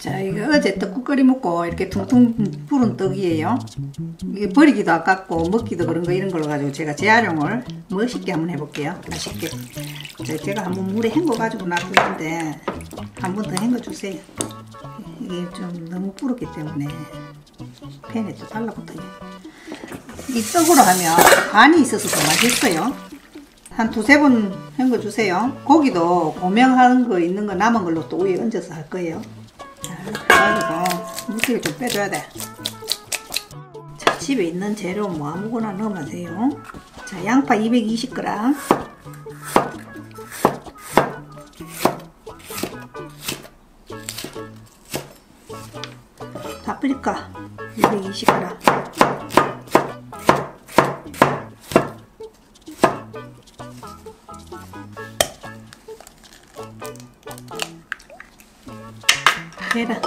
자, 이거 어제 떡국 끓여 먹고 이렇게 퉁퉁 부른 떡이에요. 이게 버리기도 아깝고 먹기도 그런 거 이런 걸로 가지고 제가 재활용을 멋있게 한번 해볼게요. 맛있게. 자, 제가 한번 물에 헹궈 가지고 놔뒀는데 한 번 더 헹궈 주세요. 이게 좀 너무 부럽기 때문에 팬에 또 달라붙어요. 이 떡으로 하면 간이 있어서 더 맛있어요. 한 두세 번 헹궈 주세요. 고기도 고명한 거 있는 거 남은 걸로 또 위에 얹어서 할 거예요. 그래가지고 물기를 좀 빼줘야 돼. 자, 집에 있는 재료 뭐 아무거나 넣으면 돼요. 자, 양파 220g, 파프리카 220g, 계란,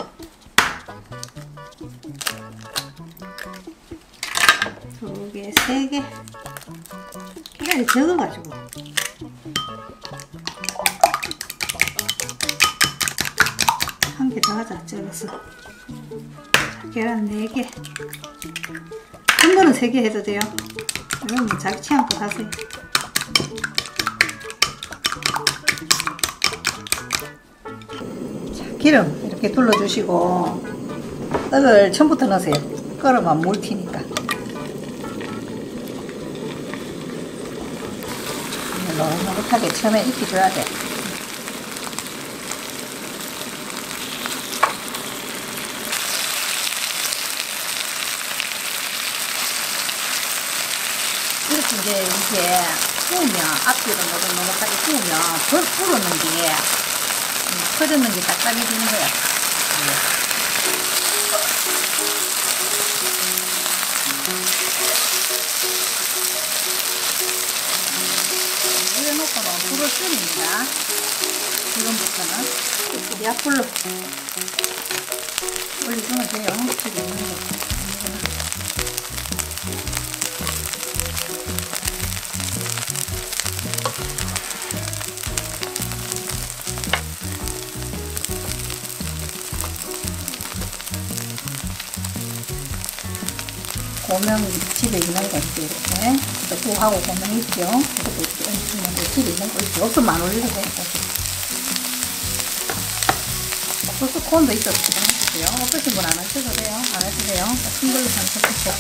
두 개, 세 개. 계란이 적어가지고. 한 개 더 하자, 적었어. 자, 계란 4개. 한 번은 3개 해도 돼요. 이건 자기 취향껏 하세요. 자, 기름. 이렇게 둘러주시고 떡을 처음부터 넣으세요. 끓으면 물 튀니까. 노릇노릇하게 처음에 익혀줘야 돼. 이렇게 이제 구우면 앞뒤로 노릇노릇하게 구우면 불 끓는 뒤에 끓는 게 딱딱해지는 거야. 물에 넣고는 불을 줄입니다. 지금부터는 약불로 올리시면 돼요. 집에 있는 거. 고명 집에 있는 거 있죠. 이렇게 떡국하고 고명 있죠. 이렇게 있는 거 집에 있는 거 있죠. 없으면 안 올려도 되고. 소스 콘도 있어도 되고요. 없으신 분 안 하셔도 돼요. 안 해도 돼요. 큰 걸로 반짝이고. 이렇게.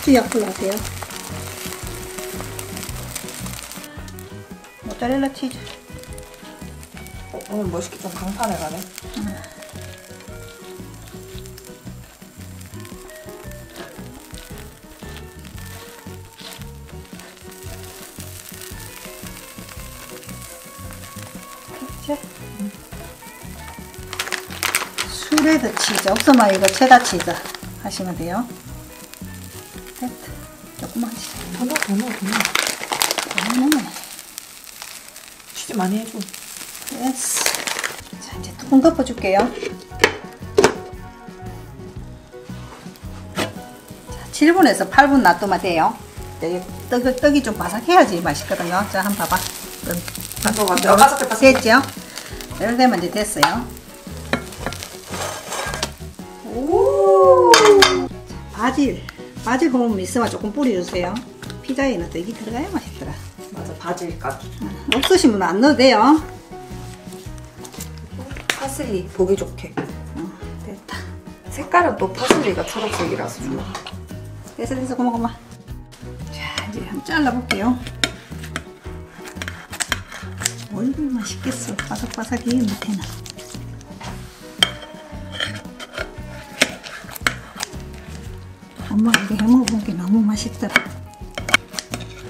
아주 약불로 하세요. 모짜렐라 치즈. 오늘 멋있게 좀 강판에 가네. 그치? 슈레드 치즈 없으면 이거 체다 치즈 하시면 돼요. 됐다. 조금만 치자. 더 넣어. 치즈 많이 해줘. 됐어. 자, 이제 뚜껑 덮어줄게요. 자, 7분에서 8분 놔두면 돼요. 떡이 좀 바삭해야지 맛있거든요. 자, 한번 봐봐. 됐죠? 이럴 때면 이제 됐어요. 오! 자, 바질홀 미스만 조금 뿌려주세요. 피자에는 또 이게 들어가야 맛있더라. 맞아, 바질값. 없으시면 안 넣어도 돼요. 파슬리 보기 좋게. 됐다. 색깔은 또 파슬리가 초록색이라서 좋아. 됐어, 고마워. 자, 이제 한번 잘라볼게요. 어이구, 맛있겠어. 바삭바삭해, 밑에는. 엄마 이거 해먹은 게 너무 맛있더라.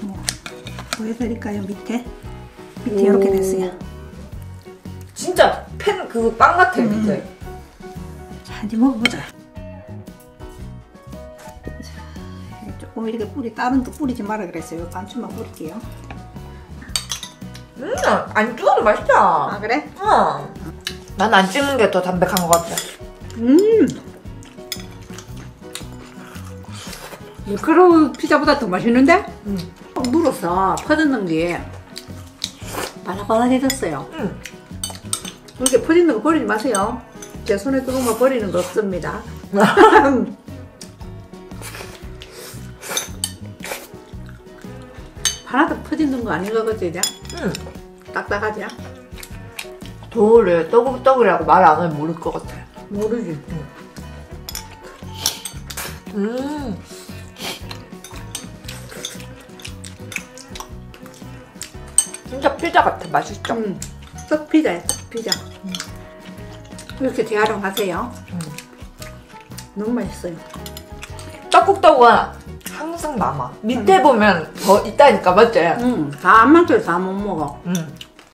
뭐 보여드릴까요? 밑에 이렇게 됐어요. 진짜 팬 그 빵 같아. 밑에. 자, 이제 먹어보자. 자, 조금 이렇게 뿌리 다른 데 뿌리지 마라 그랬어요. 반쯤만 뿌릴게요. 안 주워도 맛있다. 아, 그래? 응. 난 안 찍는 게 더 담백한 것 같아. 밀가루 피자보다 더 맛있는데? 물었어. 퍼졌는 게 바삭바삭해졌어요. 이렇게 퍼지는 거 버리지 마세요. 제 손에 들어오면 버리는 거 없습니다. 하나도 퍼지는 거 아닌가 그치? 응. 딱딱하지? 도우를 떠글떠글이라고 말 안 하면 모를 것 같아. 모르지. 응. 진짜 피자 같아. 맛있죠? 썩 피자야, 썩 피자. 이렇게 재활용하세요. 너무 맛있어요. 떡국떡은 항상 남아. 밑에 보면 더 있다니까, 맞지? 다 안 맞춰서 다 못 먹어.